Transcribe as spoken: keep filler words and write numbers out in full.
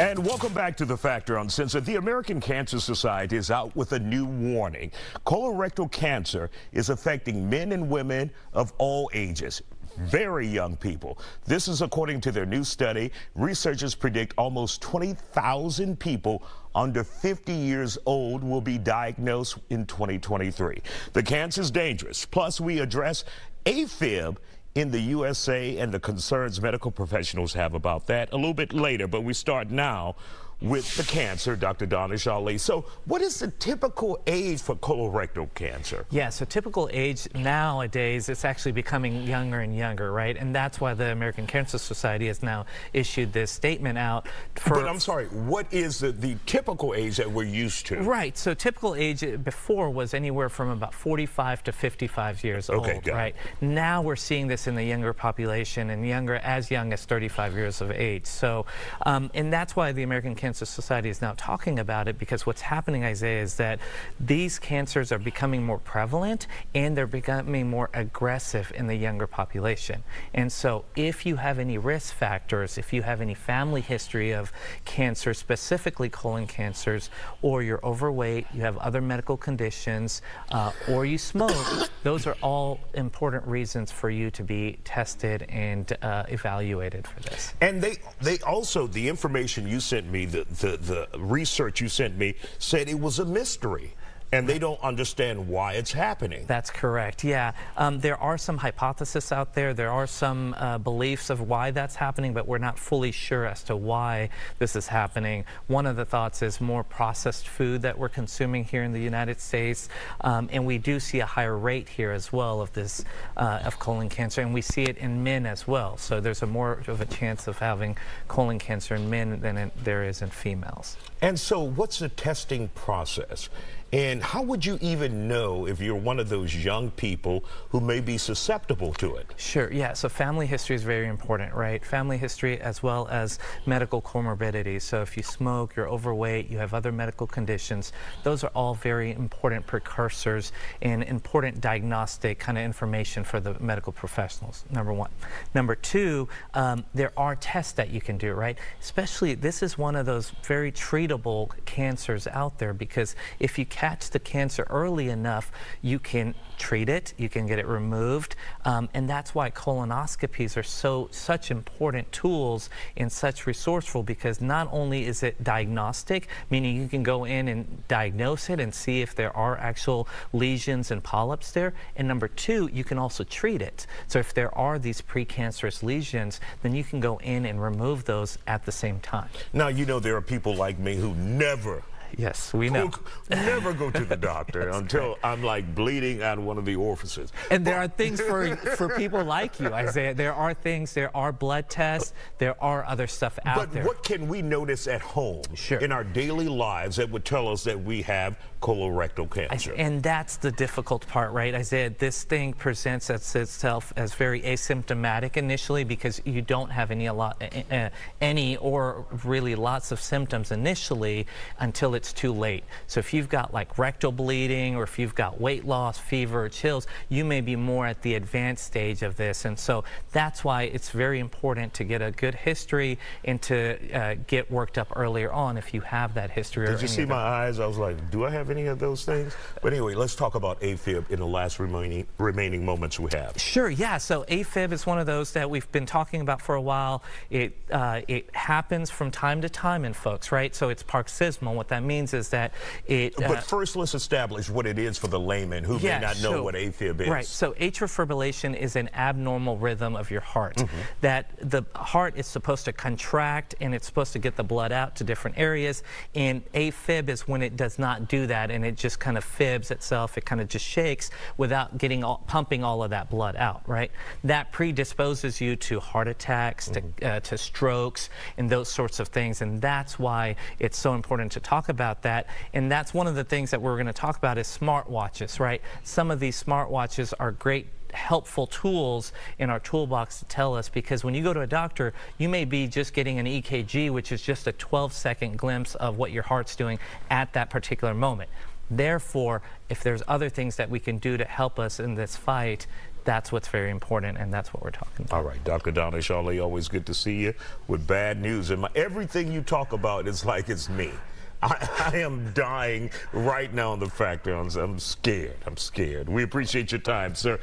And welcome back to The Factor on Censored. The American Cancer Society is out with a new warning. Colorectal cancer is affecting men and women of all ages, very young people. This is according to their new study. Researchers predict almost twenty thousand people under fifty years old will be diagnosed in twenty twenty-three. The cancer is dangerous. Plus, we address AFib in the U S A and the concerns medical professionals have about that a little bit later, but we start now with the cancer, Doctor Danish Ali. So what is the typical age for colorectal cancer? Yeah, so typical age nowadays, it's actually becoming younger and younger, right? And that's why the American Cancer Society has now issued this statement out. For but I'm sorry, what is the, the typical age that we're used to? Right, so typical age before was anywhere from about forty-five to fifty-five years okay, old, right? It. Now we're seeing this in the younger population and younger, as young as thirty-five years of age. So, um, and that's why the American Cancer Cancer Society is now talking about it, because what's happening, Isaiah, is that these cancers are becoming more prevalent and they're becoming more aggressive in the younger population. And so if you have any risk factors, if you have any family history of cancer, specifically colon cancers, or you're overweight, you have other medical conditions, uh, or you smoke, those are all important reasons for you to be tested and uh, evaluated for this. And they, they also, the information you sent me, the The, the research you sent me said it was a mystery, and they don't understand why it's happening. That's correct, yeah. Um, there are some hypotheses out there. There are some uh, beliefs of why that's happening, but we're not fully sure as to why this is happening. One of the thoughts is more processed food that we're consuming here in the United States, um, and we do see a higher rate here as well of this, uh, of colon cancer, and we see it in men as well. So there's a more of a chance of having colon cancer in men than in, there is in females. And so what's the testing process? And how would you even know if you're one of those young people who may be susceptible to it? Sure, yeah, so family history is very important, right? Family history as well as medical comorbidities. So if you smoke, you're overweight, you have other medical conditions, those are all very important precursors and important diagnostic kind of information for the medical professionals, number one. Number two, um, there are tests that you can do, right? Especially, this is one of those very treatable cancers out there, because if you catch the cancer early enough, you can treat it, you can get it removed, um, and that's why colonoscopies are so such important tools and such resourceful, because not only is it diagnostic, meaning you can go in and diagnose it and see if there are actual lesions and polyps there, and number two, you can also treat it. So if there are these precancerous lesions, then you can go in and remove those at the same time. Now, you know, there are people like me who never Yes, we know. Never go to the doctor until correct. I'm like bleeding out of one of the orifices. And there are things for for people like you, Isaiah. There are things. There are blood tests. There are other stuff out but there. But what can we notice at home sure. in our daily lives that would tell us that we have colorectal cancer? And that's the difficult part, right, Isaiah? This thing presents itself as very asymptomatic initially, because you don't have any a lot, uh, any or really lots of symptoms initially until it it's too late. So if you've got like rectal bleeding, or if you've got weight loss, fever, or chills, you may be more at the advanced stage of this. And so that's why it's very important to get a good history and to uh, get worked up earlier on if you have that history. Did you see my eyes? I was like, do I have any of those things? But anyway, let's talk about AFib in the last remaining remaining moments we have. Sure, yeah. So AFib is one of those that we've been talking about for a while. It uh, it happens from time to time in folks, right? So it's paroxysmal. What that means means is that it... Uh, but first, let's establish what it is for the layman who yeah, may not know so, what AFib is. Right, so atrial fibrillation is an abnormal rhythm of your heart, mm-hmm. that the heart is supposed to contract and it's supposed to get the blood out to different areas, and AFib is when it does not do that and it just kind of fibs itself, it kind of just shakes without getting all, pumping all of that blood out, right? That predisposes you to heart attacks, mm-hmm. to, uh, to strokes, and those sorts of things, and that's why it's so important to talk about about that. And that's one of the things that we're going to talk about is smartwatches, right? Some of these smartwatches are great helpful tools in our toolbox to tell us, because when you go to a doctor, you may be just getting an E K G, which is just a twelve second glimpse of what your heart's doing at that particular moment. Therefore, if there's other things that we can do to help us in this fight, that's what's very important, and that's what we're talking about. All right, Doctor Danish Ali, always good to see you with bad news. And my, everything you talk about is like it's me. I, I am dying right now in the fact that I'm scared. I'm scared. We appreciate your time, sir.